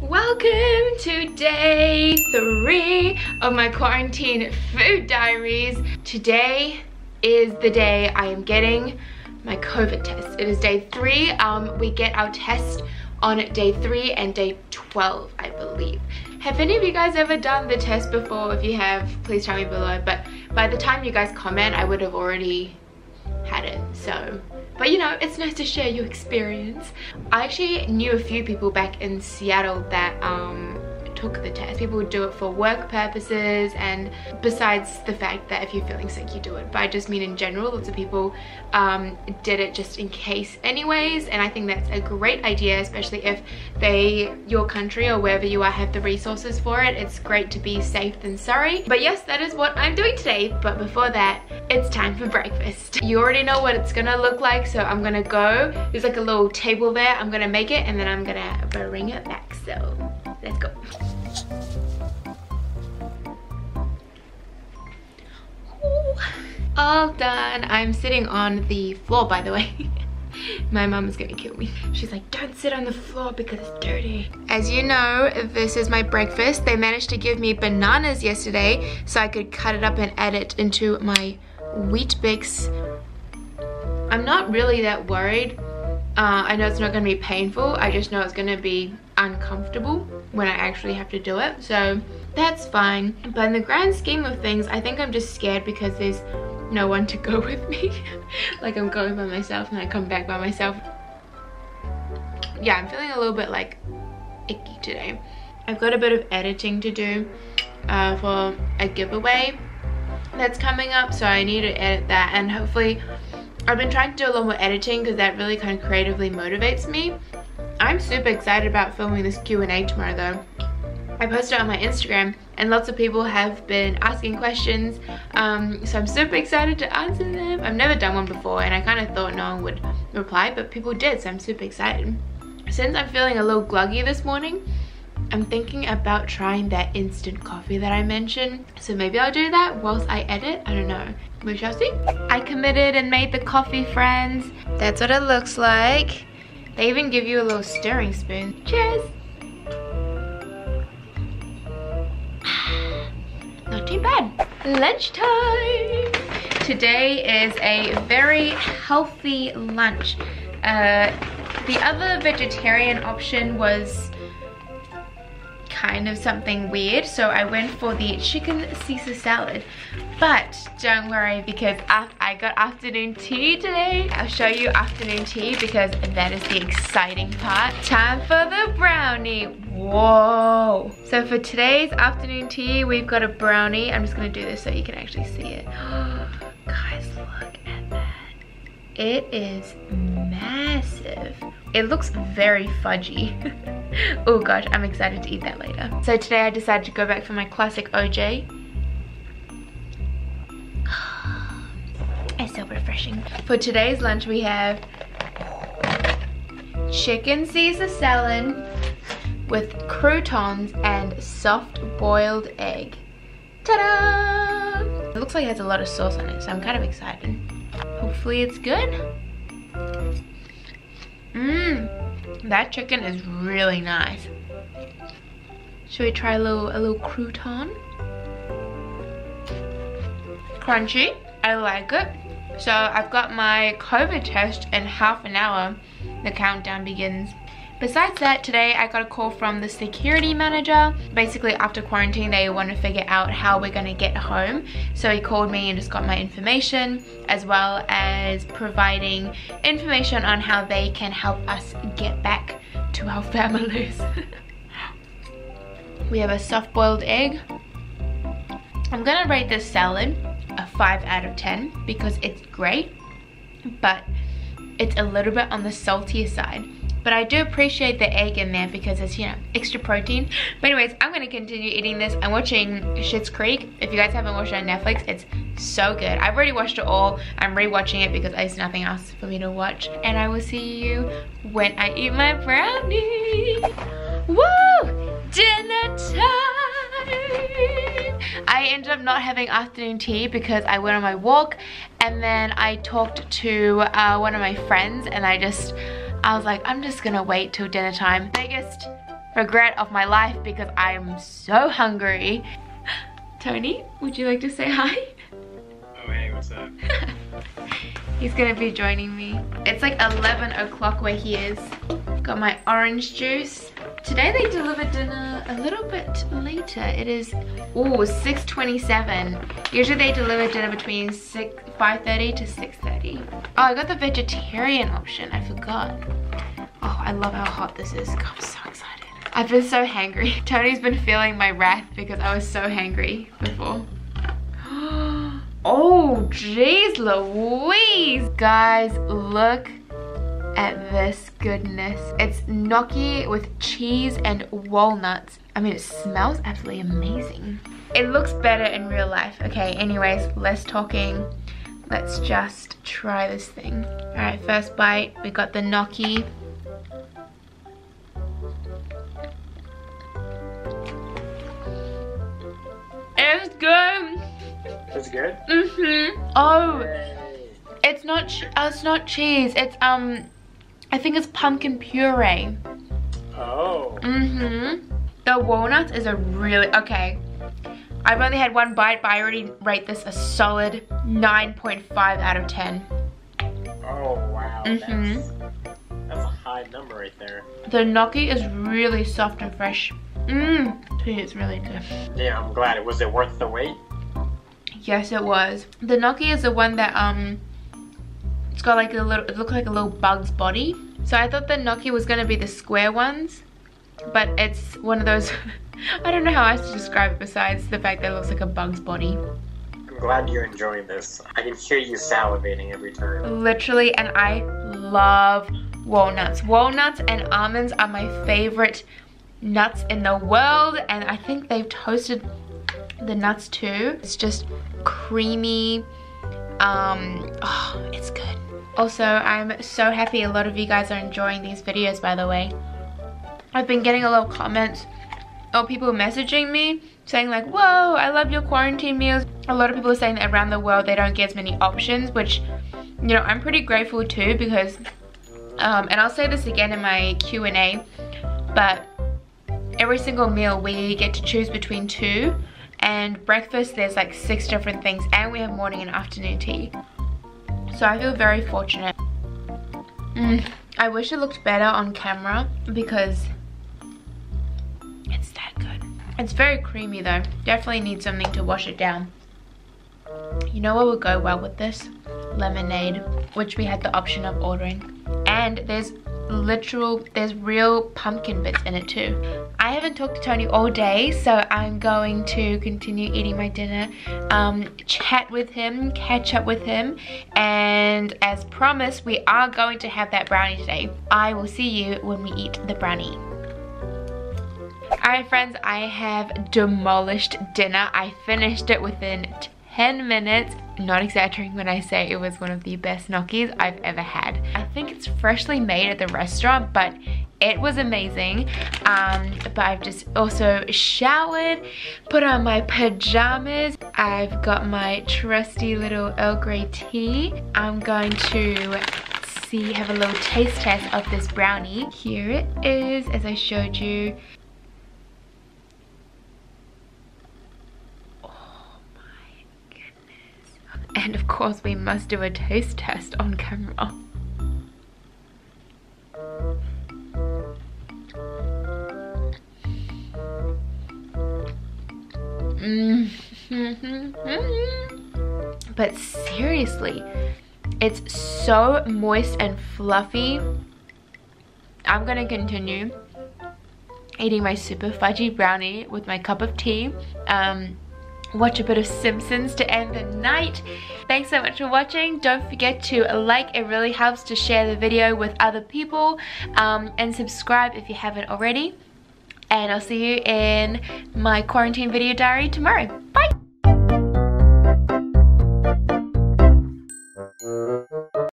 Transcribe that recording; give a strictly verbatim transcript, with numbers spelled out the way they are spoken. Welcome to day three of my quarantine food diaries. Today is the day I am getting my COVID test. It is day three. Um, we get our test on day three and day twelve, I believe. Have any of you guys ever done the test before? If you have, please tell me below. But by the time you guys comment, I would have already had it. So, but you know, it's nice to share your experience. I actually knew a few people back in Seattle that um, took the test. People would do it for work purposes, and besides the fact that if you're feeling sick, you do it. But I just mean in general, lots of people um, did it just in case anyways, and I think that's a great idea, especially if they, your country or wherever you are, have the resources for it. It's great to be safe than sorry. But yes, that is what I'm doing today. But before that, it's time for breakfast. You already know what it's gonna look like, so I'm gonna go. There's like a little table there. I'm gonna make it, and then I'm gonna bring it back, so let's go. Ooh. All done. I'm sitting on the floor, by the way. My mom is gonna kill me. She's like, don't sit on the floor because it's dirty. As you know, this is my breakfast. They managed to give me bananas yesterday so I could cut it up and add it into my Wheat Bix. I'm not really that worried. Uh, I know it's not gonna be painful. I just know it's gonna be uncomfortable when I actually have to do it, so that's fine. But in the grand scheme of things, I think I'm just scared because there's no one to go with me. Like, I'm going by myself and I come back by myself. Yeah, I'm feeling a little bit like icky today. I've got a bit of editing to do uh, for a giveaway that's coming up, so I need to edit that, and hopefully I've been trying to do a lot more editing because that really kind of creatively motivates me. I'm super excited about filming this Q and A tomorrow though. I posted it on my Instagram and lots of people have been asking questions, um, so I'm super excited to answer them. I've never done one before and I kind of thought no one would reply, but people did, so I'm super excited. Since I'm feeling a little gluggy this morning, I'm thinking about trying that instant coffee that I mentioned, so maybe I'll do that whilst I edit. I don't know, we shall see. I committed and made the coffee, friends. That's what it looks like. They even give you a little stirring spoon. Cheers! Not too bad. Lunchtime! Today is a very healthy lunch. Uh, the other vegetarian option was kind of something weird, so I went for the chicken Caesar salad. But don't worry, because I got afternoon tea today. I'll show you afternoon tea because that is the exciting part. Time for the brownie. Whoa. So for today's afternoon tea, we've got a brownie. I'm just gonna do this so you can actually see it. Guys, look at that. It is massive. It looks very fudgy. Oh gosh, I'm excited to eat that later. So today I decided to go back for my classic O J. It's so refreshing. For today's lunch we have chicken Caesar salad with croutons and soft boiled egg. Ta-da! It looks like it has a lot of sauce on it, so I'm kind of excited. Hopefully it's good. Mmm, that chicken is really nice. Should we try a little, a little crouton? Crunchy, I like it. So I've got my COVID test in half an hour. The countdown begins. Besides that, today I got a call from the security manager. Basically, after quarantine, they want to figure out how we're going to get home. So he called me and just got my information, as well as providing information on how they can help us get back to our families. We have a soft-boiled egg. I'm going to rate this salad a five out of ten because it's great, but it's a little bit on the saltier side. But I do appreciate the egg in there because it's, you know, extra protein. But anyways, I'm gonna continue eating this. I'm watching Schitt's Creek. If you guys haven't watched it on Netflix, it's so good. I've already watched it all. I'm rewatching it because there's nothing else for me to watch. And I will see you when I eat my brownie. Woo! Dinner time! I ended up not having afternoon tea because I went on my walk and then I talked to uh, one of my friends and I just I was like, I'm just gonna wait till dinner time. Biggest regret of my life because I am so hungry. Tony, would you like to say hi? Oh hey, what's up? He's gonna be joining me. It's like eleven o'clock where he is. Got my orange juice. Today they delivered dinner a little bit later. It is, ooh, six twenty-seven. Usually they deliver dinner between five thirty to six thirty. Oh, I got the vegetarian option, I forgot. Oh, I love how hot this is. God, I'm so excited. I've been so hangry. Tony's been feeling my wrath because I was so hangry before. Oh, jeez Louise. Guys, look at this goodness. It's gnocchi with cheese and walnuts. I mean, it smells absolutely amazing. It looks better in real life. Okay, anyways, less talking. Let's just try this thing. All right, first bite, we got the gnocchi. It's good. It's good? Mm-hmm. Oh, it's not, oh, it's not cheese. It's, um, I think it's pumpkin puree. Oh. Mm-hmm. The walnuts is a really, okay. I've only had one bite, but I already rate this a solid nine point five out of ten. Oh, wow. Mm-hmm. That's, that's a high number right there. The gnocchi is really soft and fresh. Mmm. It's really good. Yeah, I'm glad. Was it worth the wait? Yes, it was. The gnocchi is the one that, um, it's got like a little, it looks like a little bug's body. So I thought the gnocchi was going to be the square ones, but it's one of those, I don't know how else to describe it besides the fact that it looks like a bug's body. I'm glad you're enjoying this. I can hear you salivating every time. Literally, and I love walnuts. Walnuts and almonds are my favorite nuts in the world, and I think they've toasted the nuts too. It's just creamy. Um, oh, it's good. Also, I'm so happy a lot of you guys are enjoying these videos, by the way. I've been getting a lot of comments or people messaging me saying like, whoa, I love your quarantine meals. A lot of people are saying that around the world they don't get as many options, which, you know, I'm pretty grateful too, because um, and I'll say this again in my Q and A, but every single meal we get to choose between two, and breakfast there's like six different things, and we have morning and afternoon tea. So I feel very fortunate. Mm, I wish it looked better on camera because it's that good. It's very creamy though. Definitely need something to wash it down. You know what would go well with this? Lemonade, which we had the option of ordering. And there's literal, there's real pumpkin bits in it too. I haven't talked to Tony all day, so I'm going to continue eating my dinner, um, chat with him, catch up with him, and as promised, we are going to have that brownie today. I will see you when we eat the brownie. Alright friends, I have demolished dinner. I finished it within ten minutes. Not exaggerating when I say it was one of the best gnocchis I've ever had. I think it's freshly made at the restaurant, but it was amazing. Um, but I've just also showered, put on my pajamas. I've got my trusty little Earl Grey tea. I'm going to see, have a little taste test of this brownie. Here it is, as I showed you. And of course we must do a taste test on camera. Mm-hmm. But seriously, it's so moist and fluffy. I'm gonna continue eating my super fudgy brownie with my cup of tea. Um, watch a bit of Simpsons to end the night. Thanks so much for watching. Don't forget to like, it really helps to share the video with other people, um, and subscribe if you haven't already. And I'll see you in my quarantine video diary tomorrow. Bye!